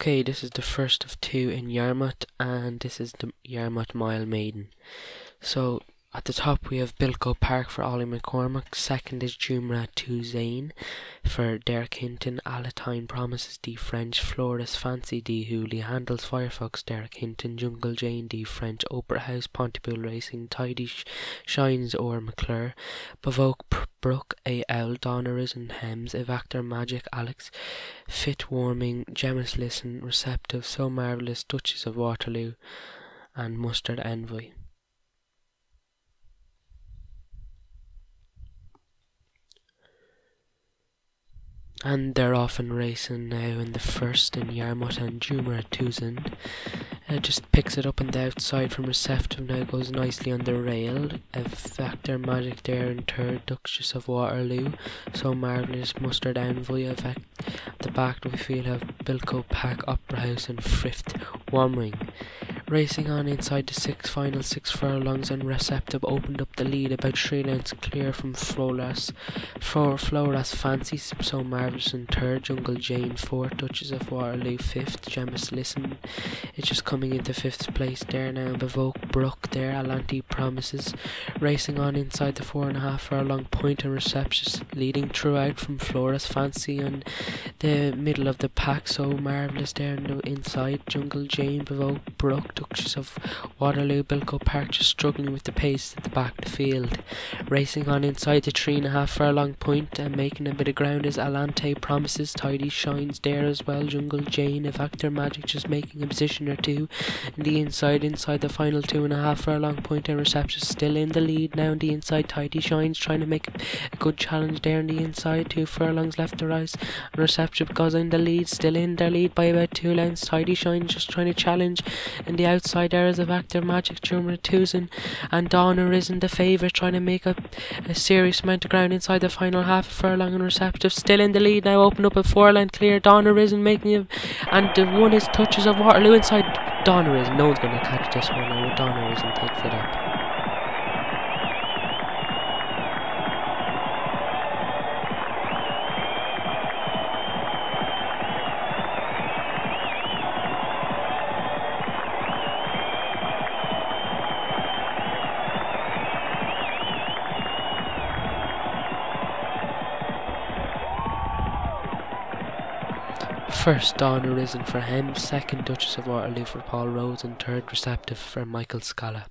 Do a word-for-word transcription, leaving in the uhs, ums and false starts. Okay, this is the first of two in Yarmouth, and this is the Yarmouth Mile Maiden. So at the top we have Bilko Park for Ollie McCormack, second is Jumeirah Tuzan for Derek Hinton, Alatine Promises D. French, Floris Fancy D. Hooley, Handles Firefox Derek Hinton, Jungle Jane D. French, Opera House, Pontypool Racing, Tidish Shines or McClure, Bavoke Brook A L, Donna Risen Hems, Evactor Magic Alex, Fit Warming, Gemas Listen, Receptive, So Marvellous, Duchess of Waterloo, and Mustard Envoy. And they're off and racing now in the first in Yarmouth, and Jumeirah Tuzan uh, just picks it up on the outside from Receptive, now goes nicely on the rail. Evactor Magic there in third, Duchess of Waterloo, So Marvellous, Mustard Envoy. Effect at the back we feel have Bilko Park, Opera House and fifth Warming. Racing on inside the six final six furlongs, and Receptive opened up the lead about three lengths clear from Floras, for Floras Fancy, So Marvellous in third, Jungle Jane fourth, Duchess of Waterloo fifth, Gemas Listen, it's just coming into fifth place there now, Bavoke Brook there, Alanti Promises, racing on inside the four and a half furlong point, and Receptive leading throughout from Floras Fancy in the middle of the pack, So Marvellous there in the inside, Jungle Jane, Bavoke Brook, Duchess of Waterloo, Bilko Park just struggling with the pace at the back of the field. Racing on inside the three and a half furlong point and making a bit of ground is Alante Promises, Tidy Shines there as well, Jungle Jane, Evactor Magic just making a position or two in the inside, inside the final two and a half furlong point, and Reception still in the lead now on the inside, Tidy Shines trying to make a good challenge there on the inside, two furlongs left to rise, and Reception goes in the lead, still in their lead by about two lengths, Tidy Shines just trying to challenge in the outside areas of Evactor Magic, Jumeirah Tuzan and Donna Risen the favourite trying to make up a, a serious amount of ground inside the final half furlong, and Receptive still in the lead now, open up a four length clear, Donna Risen making it, and the one is Touches of Waterloo inside Donna Risen. No one's going to catch this one now, Donna Risen takes it up. First, Donna Risen for him, second, Duchess of Waterloo for Paul Rose, and third, Receptive for Michael Scala.